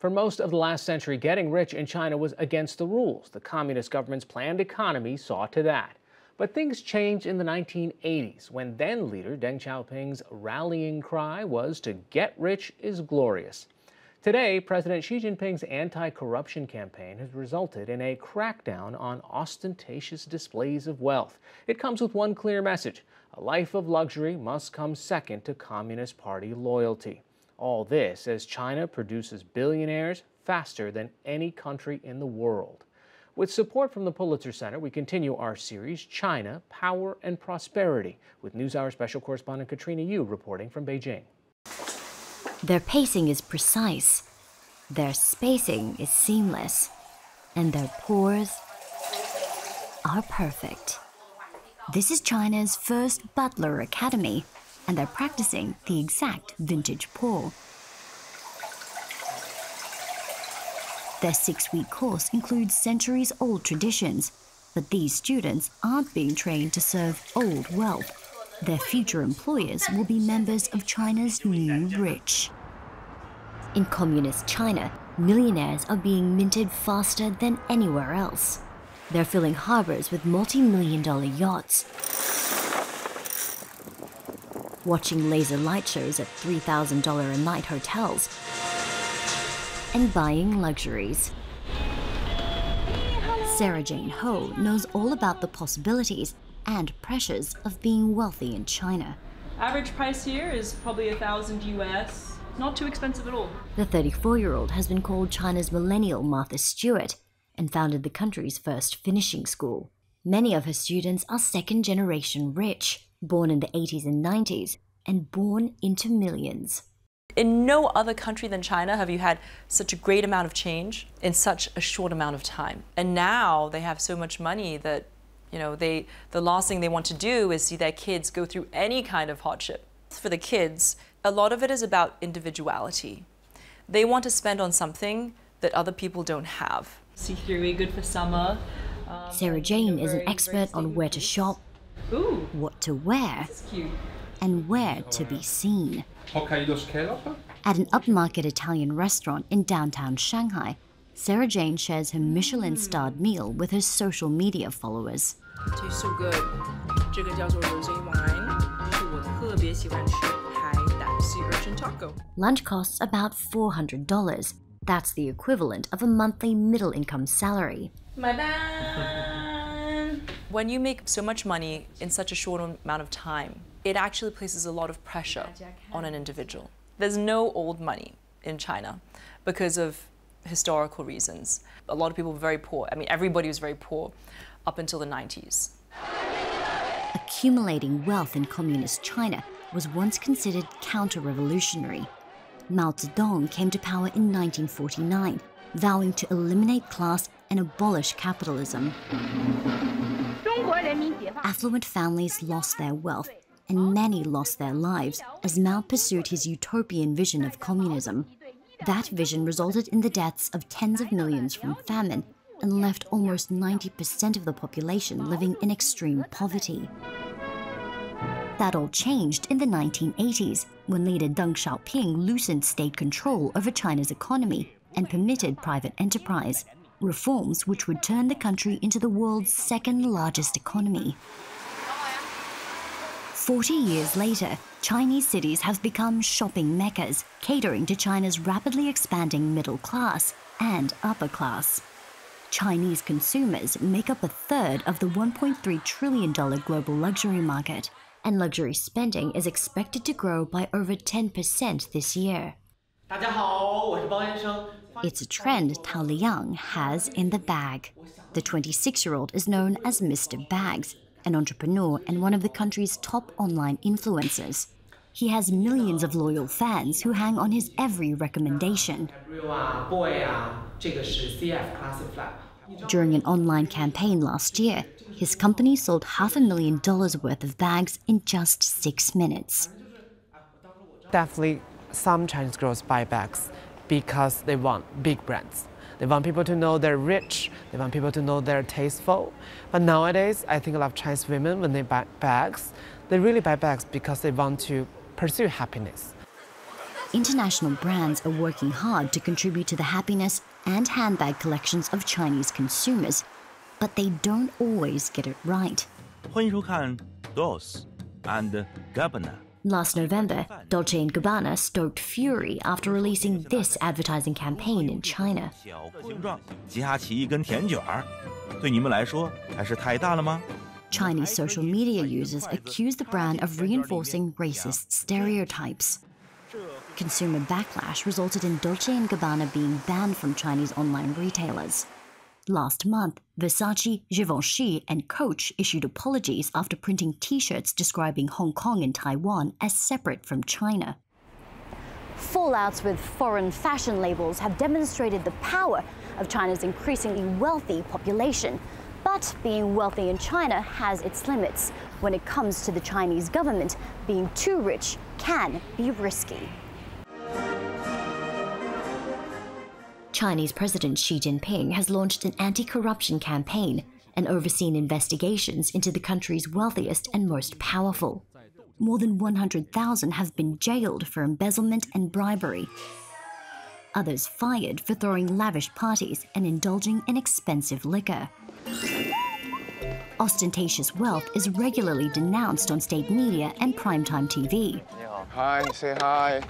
For most of the last century, getting rich in China was against the rules. The communist government's planned economy saw to that. But things changed in the 1980s, when then-leader Deng Xiaoping's rallying cry was to get rich is glorious. Today, President Xi Jinping's anti-corruption campaign has resulted in a crackdown on ostentatious displays of wealth. It comes with one clear message: a life of luxury must come second to Communist Party loyalty. All this as China produces billionaires faster than any country in the world. With support from the Pulitzer Center, we continue our series, China: Power and Prosperity, with NewsHour special correspondent Katrina Yu reporting from Beijing. Their pacing is precise, their spacing is seamless, and their pores are perfect. This is China's first butler academy, and they're practicing the exact vintage pour. Their six-week course includes centuries-old traditions, but these students aren't being trained to serve old wealth. Their future employers will be members of China's new rich. In communist China, millionaires are being minted faster than anywhere else. They're filling harbors with multi-million-dollar yachts, watching laser light shows at $3,000 a night hotels, and buying luxuries. Sarah Jane Ho knows all about the possibilities and pressures of being wealthy in China. Average price here is probably $1,000 US, not too expensive at all. The 34-year-old has been called China's millennial Martha Stewart and founded the country's first finishing school. Many of her students are second-generation rich, born in the 80s and 90s, and born into millions. In no other country than China have you had such a great amount of change in such a short amount of time. And now they have so much money that, you know, the last thing they want to do is see their kids go through any kind of hardship. For the kids, a lot of it is about individuality. They want to spend on something that other people don't have. See-through, good for summer. Sarah Jane is an expert on where to shop, ooh, what to wear, and where to be seen. At an upmarket Italian restaurant in downtown Shanghai, Sarah Jane shares her Michelin-starred meal with her social media followers. It tastes so good. Lunch costs about $400. That's the equivalent of a monthly middle-income salary. When you make so much money in such a short amount of time, it actually places a lot of pressure on an individual. There's no old money in China because of historical reasons. A lot of people were very poor. I mean, everybody was very poor up until the 90s. Accumulating wealth in communist China was once considered counter-revolutionary. Mao Zedong came to power in 1949, vowing to eliminate class and abolish capitalism. Affluent families lost their wealth, and many lost their lives as Mao pursued his utopian vision of communism. That vision resulted in the deaths of tens of millions from famine and left almost 90% of the population living in extreme poverty. That all changed in the 1980s, when leader Deng Xiaoping loosened state control over China's economy and permitted private enterprise, reforms which would turn the country into the world's second-largest economy. 40 years later, Chinese cities have become shopping meccas, catering to China's rapidly expanding middle class and upper class. Chinese consumers make up a third of the $1.3 trillion global luxury market, and luxury spending is expected to grow by over 10% this year. It's a trend Tao Liang has in the bag. The 26-year-old is known as Mr. Bags, an entrepreneur and one of the country's top online influencers. He has millions of loyal fans who hang on his every recommendation. During an online campaign last year, his company sold $500,000 worth of bags in just 6 minutes. Definitely some Chinese girls buy bags because they want big brands. They want people to know they're rich, they want people to know they're tasteful. But nowadays, I think a lot of Chinese women, when they buy bags, they really buy bags because they want to pursue happiness. International brands are working hard to contribute to the happiness and handbag collections of Chinese consumers, but they don't always get it right. When you can, Dos and Gabbana. Last November, Dolce & Gabbana stoked fury after releasing this advertising campaign in China. Chinese social media users accuse the brand of reinforcing racist stereotypes. Consumer backlash resulted in Dolce & Gabbana being banned from Chinese online retailers. Last month, Versace, Givenchy and Coach issued apologies after printing T-shirts describing Hong Kong and Taiwan as separate from China. Fallouts with foreign fashion labels have demonstrated the power of China's increasingly wealthy population. But being wealthy in China has its limits. When it comes to the Chinese government, being too rich can be risky. Chinese President Xi Jinping has launched an anti-corruption campaign and overseen investigations into the country's wealthiest and most powerful. More than 100,000 have been jailed for embezzlement and bribery. Others fired for throwing lavish parties and indulging in expensive liquor. Ostentatious wealth is regularly denounced on state media and primetime TV. Hi, say hi.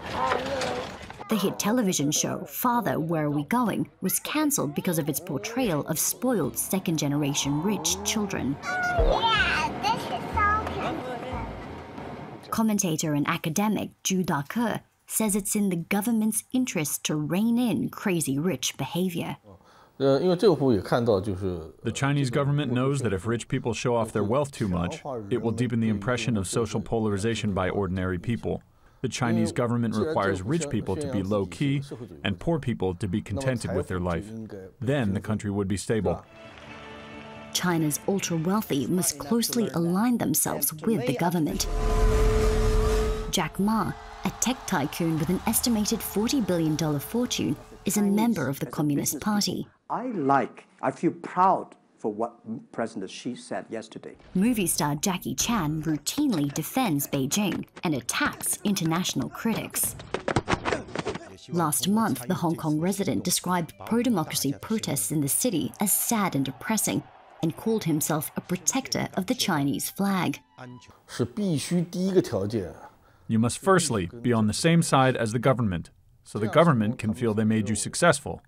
The hit television show, Father, Where Are We Going?, was cancelled because of its portrayal of spoiled second-generation rich children. Yeah, this is so Commentator and academic Zhu Dake says it's in the government's interest to rein in crazy rich behaviour. The Chinese government knows that if rich people show off their wealth too much, it will deepen the impression of social polarization by ordinary people. The Chinese government requires rich people to be low-key and poor people to be contented with their life. Then the country would be stable. China's ultra-wealthy must closely align themselves with the government. Jack Ma, a tech tycoon with an estimated $40 billion fortune, is a member of the Communist Party. I feel proud for what President Xi said yesterday. Movie star Jackie Chan routinely defends Beijing and attacks international critics. Last month, the Hong Kong resident described pro-democracy protests in the city as sad and depressing and called himself a protector of the Chinese flag. You must firstly be on the same side as the government, so the government can feel they made you successful.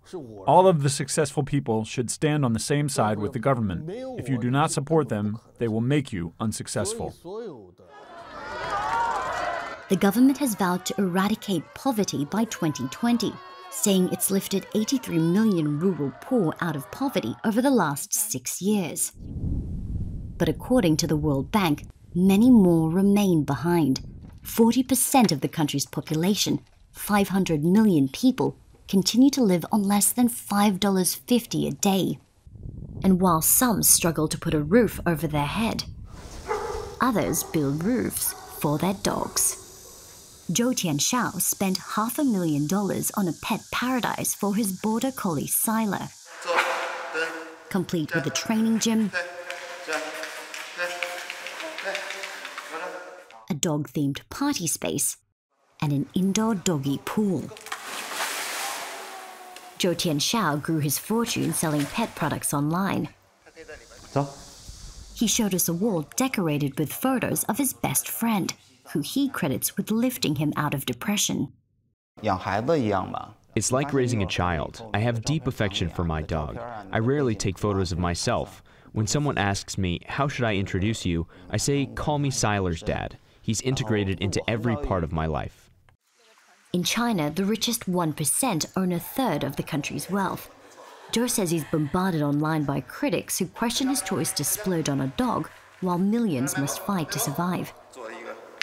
All of the successful people should stand on the same side with the government. If you do not support them, they will make you unsuccessful. The government has vowed to eradicate poverty by 2020, saying it's lifted 83 million rural poor out of poverty over the last 6 years. But according to the World Bank, many more remain behind. 40% of the country's population, 500 million people, continue to live on less than $5.50 a day. And while some struggle to put a roof over their head, others build roofs for their dogs. Zhou Tianxiao spent $500,000 on a pet paradise for his border collie Sila, complete with a training gym, a dog-themed party space, and an indoor doggy pool. Zhou Tianxiao grew his fortune selling pet products online. He showed us a wall decorated with photos of his best friend, who he credits with lifting him out of depression. It's like raising a child. I have deep affection for my dog. I rarely take photos of myself. When someone asks me, how should I introduce you? I say, call me Siler's dad. He's integrated into every part of my life. In China, the richest 1% own a third of the country's wealth. Zhou says he's bombarded online by critics who question his choice to splurge on a dog while millions must fight to survive.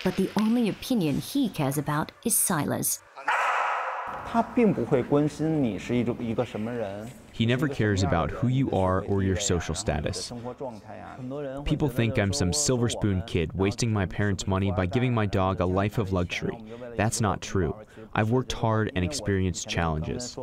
But the only opinion he cares about is Sila's. He never cares about who you are or your social status. People think I'm some silver spoon kid wasting my parents' money by giving my dog a life of luxury. That's not true. I've worked hard and experienced challenges.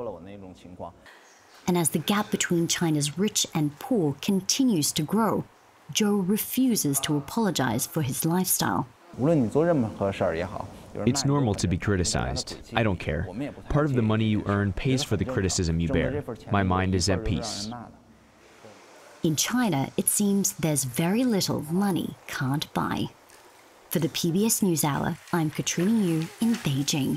And as the gap between China's rich and poor continues to grow, Zhou refuses to apologize for his lifestyle. It's normal to be criticized. I don't care. Part of the money you earn pays for the criticism you bear. My mind is at peace. In China, it seems there's very little money can't buy. For the PBS NewsHour, I'm Katrina Yu in Beijing.